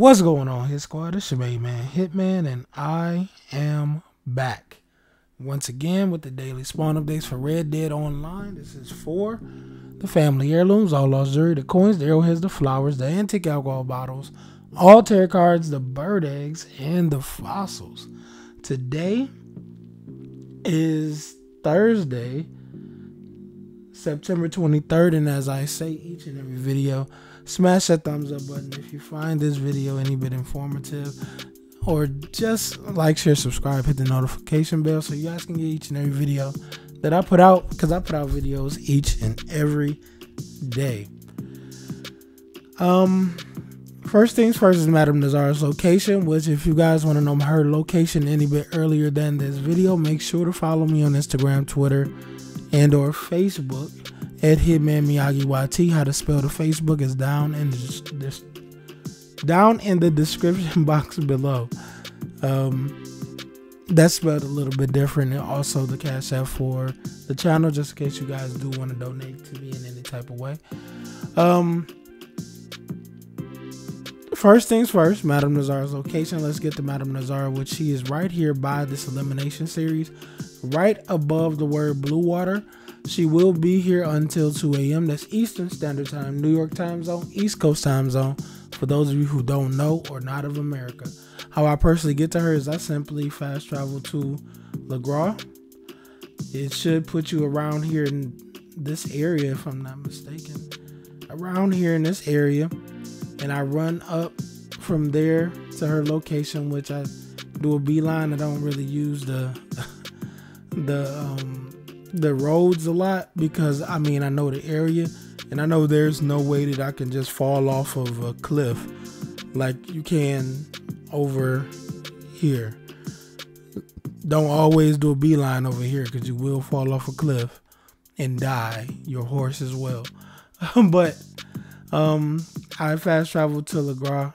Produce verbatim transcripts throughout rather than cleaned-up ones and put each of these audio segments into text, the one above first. What's going on, Hit Squad? It's your main man Hitman, and I am back once again with the daily spawn updates for Red Dead Online. This is for the family heirlooms, all lost jewelry, the coins, the arrowheads, the flowers, the antique alcohol bottles, all tarot cards, the bird eggs, and the fossils. Today is Thursday, September twenty-third, and as I say each and every video, smash that thumbs up button if you find this video any bit informative, or just like, share, subscribe, hit the notification bell so you guys can get each and every video that I put out, because I put out videos each and every day. Um, first things first is Madame Nazar's location, which if you guys want to know her location any bit earlier than this video, make sure to follow me on Instagram, Twitter, and or Facebook at Hitman Miyagi Y T. How to spell the Facebook is down in this, this down in the description box below. Um, that's spelled a little bit different, and also the cash app for the channel, just in case you guys do want to donate to me in any type of way. Um, first things first, Madame Nazar's location. Let's get to Madame Nazar, which she is right here by this elimination series, right above the word Blue Water. She will be here until two A M That's Eastern Standard Time, New York time zone, East Coast time zone, for those of you who don't know or not of America. How I personally get to her is I simply fast travel to Lagras. It should put you around here in this area, if I'm not mistaken. Around here in this area. And I run up from there to her location, which I do a beeline. I don't really use the the um the roads a lot, because I mean, I know the area, and I know there's no way that I can just fall off of a cliff like you can over here. Don't always do a beeline over here, because you will fall off a cliff and die, your horse as well. But um I fast travel to Lagras,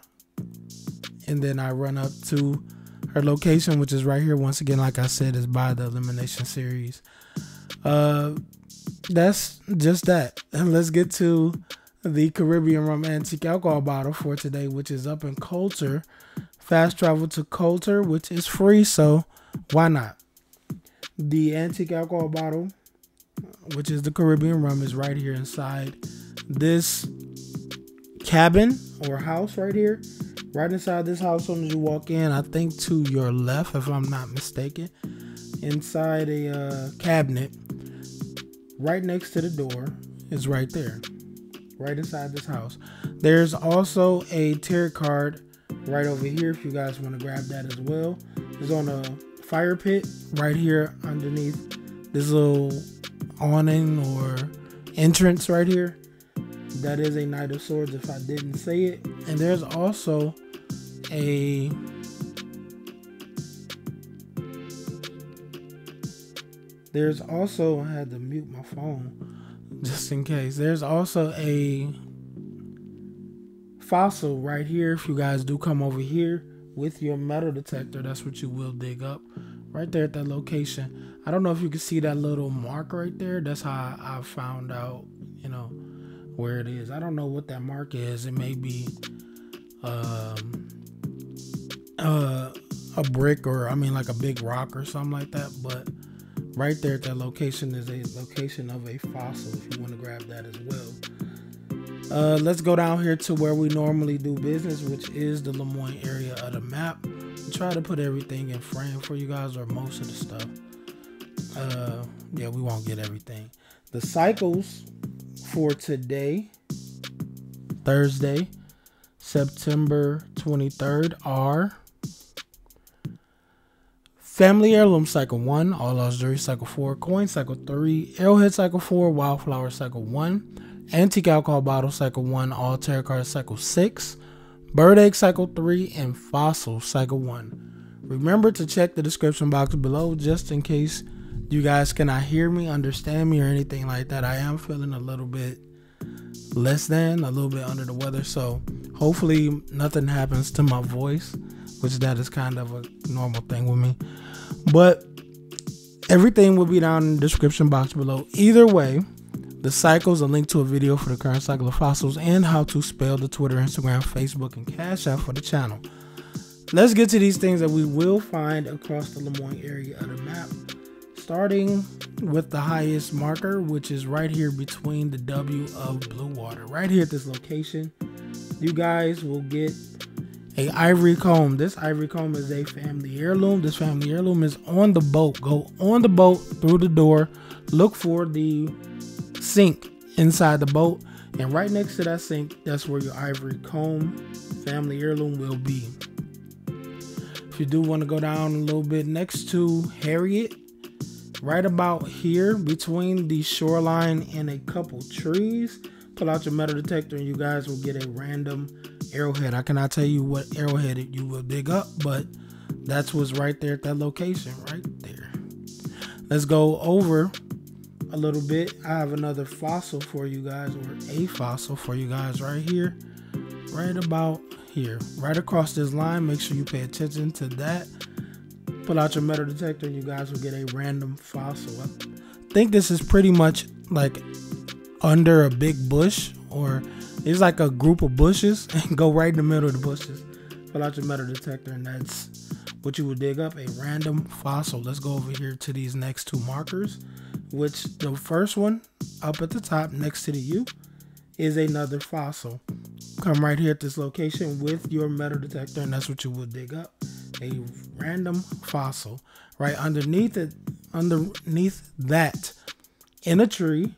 and then I run up to her location, which is right here. Once again, like I said, is by the elimination series. Uh, that's just that. And let's get to the Caribbean Rum antique alcohol bottle for today, which is up in Coulter. Fast travel to Coulter, which is free, so why not? The antique alcohol bottle, which is the Caribbean Rum, is right here inside this cabin or house right here. Right inside this house, as soon as you walk in, I think to your left, if I'm not mistaken, inside a uh, cabinet right next to the door is right there, right inside this house. There's also a tarot card right over here if you guys want to grab that as well. It's on a fire pit right here underneath this little awning or entrance right here. That is a Knight of Swords, if I didn't say it. And there's also a There's also, I had to mute my phone just in case. There's also a fossil right here. If you guys do come over here with your metal detector, that's what you will dig up right there at that location. I don't know if you can see that little mark right there. That's how I found out, you know, where it is. I don't know what that mark is. It may be um, uh, a brick, or I mean like a big rock or something like that, but right there at that location is a location of a fossil if you want to grab that as well. Uh, let's go down here to where we normally do business, which is the Lemoyne area of the map. I try to put everything in frame for you guys, or most of the stuff. Uh, yeah, we won't get everything. The cycles for today, Thursday, September twenty-third, are Family Heirloom Cycle one, All Lost Jewelry Cycle four, Coin Cycle three, Arrowhead Cycle four, Wildflower Cycle one, Antique Alcohol Bottle Cycle one, All Tarot Cards Cycle six, Bird Egg Cycle three, and Fossil Cycle one. Remember to check the description box below just in case you guys cannot hear me, understand me, or anything like that. I am feeling a little bit less than, a little bit under the weather, so hopefully nothing happens to my voice, which that is kind of a normal thing with me. But everything will be down in the description box below. Either way, The cycles, a link to a video for the current cycle of fossils, and how to spell the Twitter, Instagram, Facebook, and Cash App for the channel. Let's get to these things that we will find across the Lemoyne area of the map, starting with the highest marker, which is right here between the W of Blue Water. Right here at this location, you guys will get a ivory comb. This ivory comb is a family heirloom. This family heirloom is on the boat. Go on the boat, through the door, look for the sink inside the boat, and right next to that sink, that's where your ivory comb family heirloom will be. If you do want to go down a little bit, next to Harriet, right about here between the shoreline and a couple trees, pull out your metal detector and you guys will get a random arrowhead. I cannot tell you what arrowhead you will dig up, but that's what's right there at that location right there. Let's go over a little bit. I have another fossil for you guys, or a fossil for you guys, right here, right about here, right across this line. Make sure you pay attention to that. Pull out your metal detector and you guys will get a random fossil. I think this is pretty much like under a big bush, or it's like a group of bushes, and go right in the middle of the bushes. Pull out your metal detector and that's what you will dig up, a random fossil. Let's go over here to these next two markers, which the first one up at the top next to the U is another fossil. Come right here at this location with your metal detector and that's what you will dig up, a random fossil. Right underneath it, underneath that in a tree,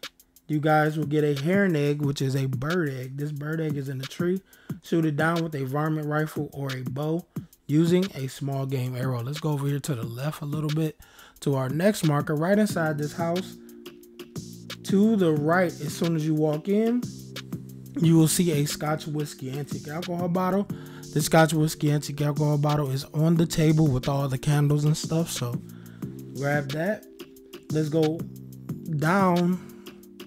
you guys will get a heron egg, which is a bird egg. This bird egg is in the tree. Shoot it down with a varmint rifle or a bow using a small game arrow. Let's go over here to the left a little bit to our next marker right inside this house. To the right, as soon as you walk in, you will see a Scotch whiskey antique alcohol bottle. The Scotch whiskey antique alcohol bottle is on the table with all the candles and stuff, so grab that. Let's go down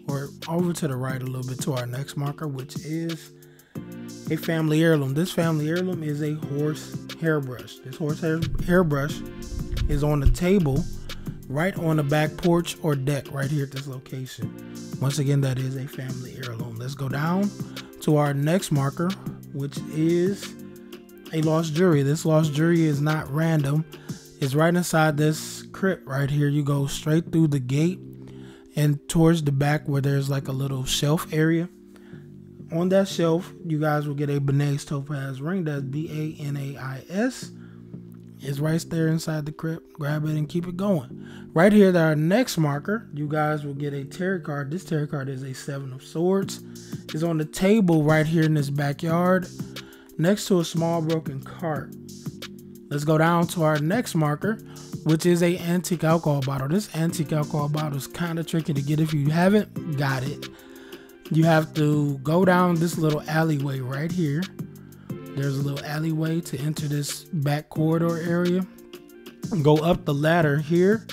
or over to the right a little bit to our next marker, which is a family heirloom. This family heirloom is a horse hairbrush. This horse hair hairbrush is on the table right on the back porch or deck right here at this location. Once again, that is a family heirloom. Let's go down to our next marker, which is a lost jewelry. This lost jewelry is not random. It's right inside this crypt right here. You go straight through the gate and towards the back where there's like a little shelf area. On that shelf, you guys will get a Benais Topaz ring. That's B A N A I S. It's right there inside the crypt. Grab it and keep it going. Right here at our next marker, you guys will get a tarot card. This tarot card is a Seven of Swords. It's on the table right here in this backyard next to a small broken cart. Let's go down to our next marker, which is a antique alcohol bottle. This antique alcohol bottle is kind of tricky to get. If you haven't got it, you have to go down this little alleyway right here. There's a little alleyway to enter this back corridor area. Go up the ladder here,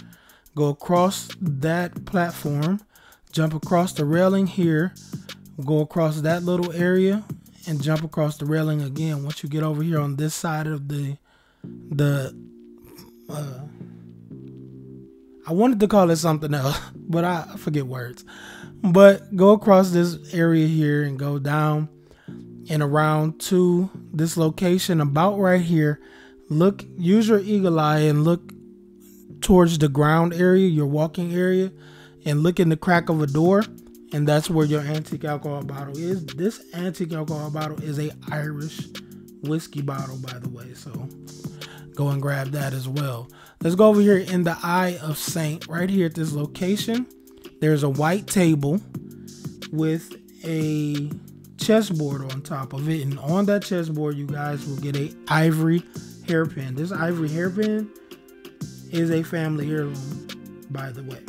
go across that platform, jump across the railing here, go across that little area and jump across the railing again. Once you get over here on this side of the the uh, I wanted to call it something else, but I forget words. But go across this area here and go down and around to this location about right here. Look, use your eagle eye and look towards the ground area, your walking area, and look in the crack of a door, and that's where your antique alcohol bottle is. This antique alcohol bottle is a Irish whiskey bottle, by the way, so go and grab that as well. Let's go over here in the Eye of Saint. Right here at this location, there's a white table with a chessboard on top of it, and on that chessboard you guys will get a ivory hairpin. This ivory hairpin is a family heirloom, by the way.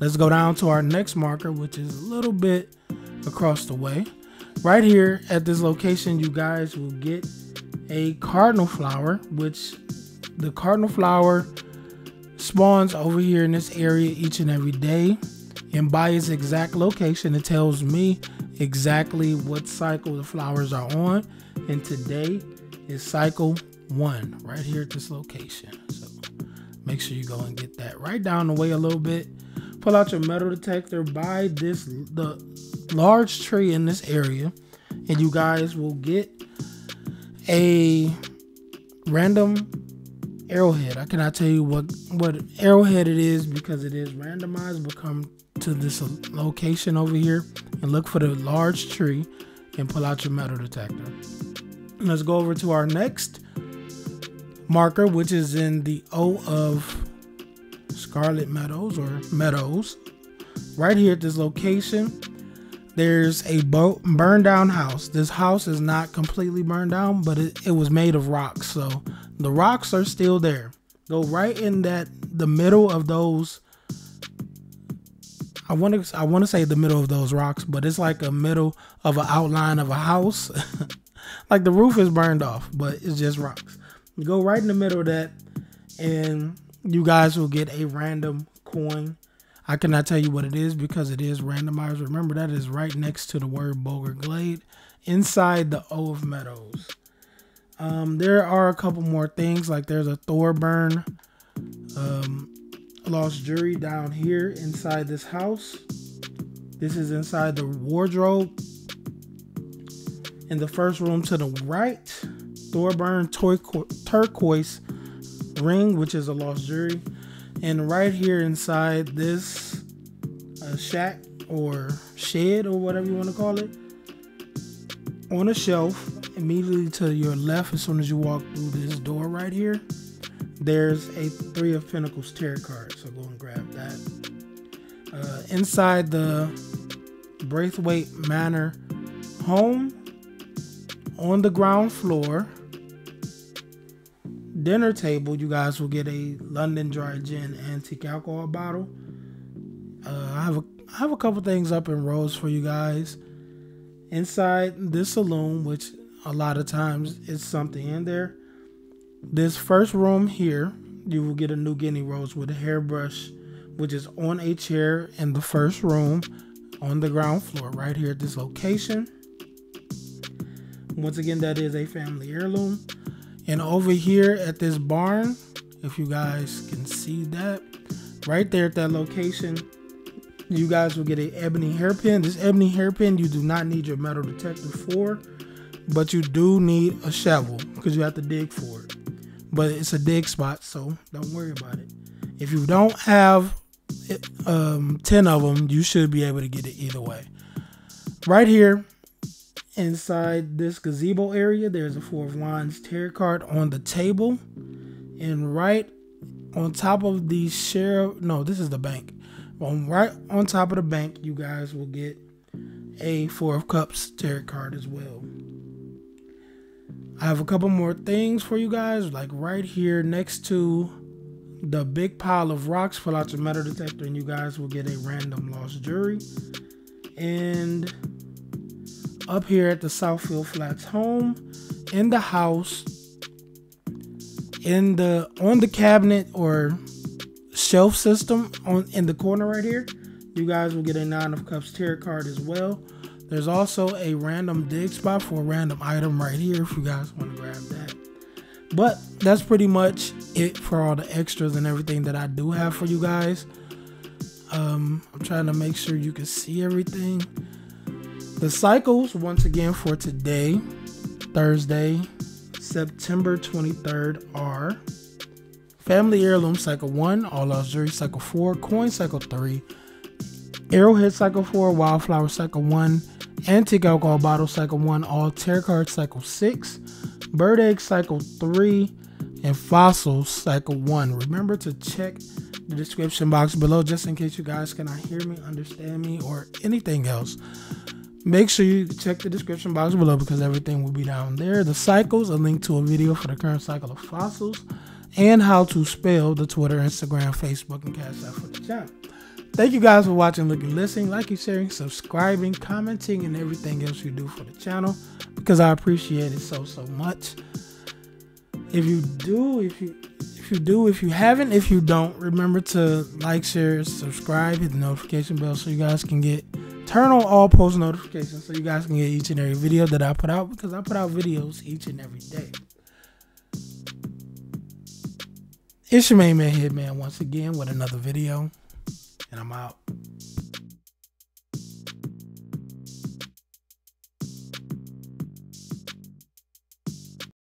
Let's go down to our next marker, which is a little bit across the way. Right here at this location, you guys will get a cardinal flower, which the cardinal flower spawns over here in this area each and every day, and by its exact location it tells me exactly what cycle the flowers are on, and today is cycle one right here at this location, so make sure you go and get that. Right down the way a little bit Pull out your metal detector, buy this the large tree in this area, and you guys will get a random arrowhead. I cannot tell you what what arrowhead it is because it is randomized, but come to this location over here and look for the large tree and pull out your metal detector. Let's go over to our next marker, which is in the O of Scarlet Meadows or Meadows. Right here at this location, there's a burned down house. This house is not completely burned down, but it, it was made of rocks, so the rocks are still there. Go right in that the middle of those. I want to I want to say the middle of those rocks, but it's like a middle of an outline of a house. Like the roof is burned off, but it's just rocks. You go right in the middle of that and you guys will get a random coin. I cannot tell you what it is because it is randomized. Remember, that is right next to the word Bulgar Glade inside the O of Meadows. Um, there are a couple more things, like there's a Thorburn um, lost jewelry down here inside this house. This is inside the wardrobe. In the first room to the right, Thorburn turquoise ring, which is a lost jewelry. And right here inside this uh, shack or shed or whatever you want to call it, on a shelf immediately to your left as soon as you walk through this door right here, there's a Three of Pentacles tarot card, so go and grab that. Uh, inside the Braithwaite Manor home, on the ground floor dinner table, you guys will get a London Dry Gin antique alcohol bottle. Uh, I have a, I have a couple things up in rows for you guys. Inside this saloon, which a lot of times it's something in there. This first room here, you will get a New Guinea Rose with a hairbrush, which is on a chair in the first room on the ground floor right here at this location. Once again, that is a family heirloom. And over here at this barn, if you guys can see that, right there at that location, you guys will get an ebony hairpin. This ebony hairpin, you do not need your metal detector for, but you do need a shovel because you have to dig for it. But it's a dig spot, so don't worry about it. If you don't have um, ten of them, you should be able to get it either way. Right here, inside this gazebo area, there's a Four of Wands tarot card on the table, and right on top of the sheriff, no, this is the bank. On right on top of the bank, you guys will get a Four of Cups tarot card as well. I have a couple more things for you guys, like right here next to the big pile of rocks. Pull out your metal detector, and you guys will get a random lost jewelry. And up here at the Southfield Flats home, in the house, in the on the cabinet or shelf system on in the corner right here, you guys will get a Nine of Cups tarot card as well. There's also a random dig spot for a random item right here if you guys want to grab that. But that's pretty much it for all the extras and everything that I do have for you guys. Um, I'm trying to make sure you can see everything. The cycles once again for today, Thursday, September twenty-third, are family heirloom cycle one, all lost jewelry cycle four, coin cycle three, arrowhead cycle four, wildflower cycle one, antique alcohol bottle cycle one, all tarot card cycle six, bird egg cycle three, and fossils cycle one. Remember to check the description box below just in case you guys cannot hear me, understand me, or anything else. Make sure you check the description box below because everything will be down there. The cycles, a link to a video for the current cycle of fossils, and how to spell the Twitter, Instagram, Facebook, and Cash App for the channel. Thank you guys for watching, looking, listening, liking, sharing, subscribing, commenting, and everything else you do for the channel because I appreciate it so, so much. If you do, if you if you do, if you haven't, if you don't, remember to like, share, subscribe, hit the notification bell so you guys can get turn on all post notifications so you guys can get each and every video that I put out because I put out videos each and every day. It's your main man Hitman once again with another video. and I'm out.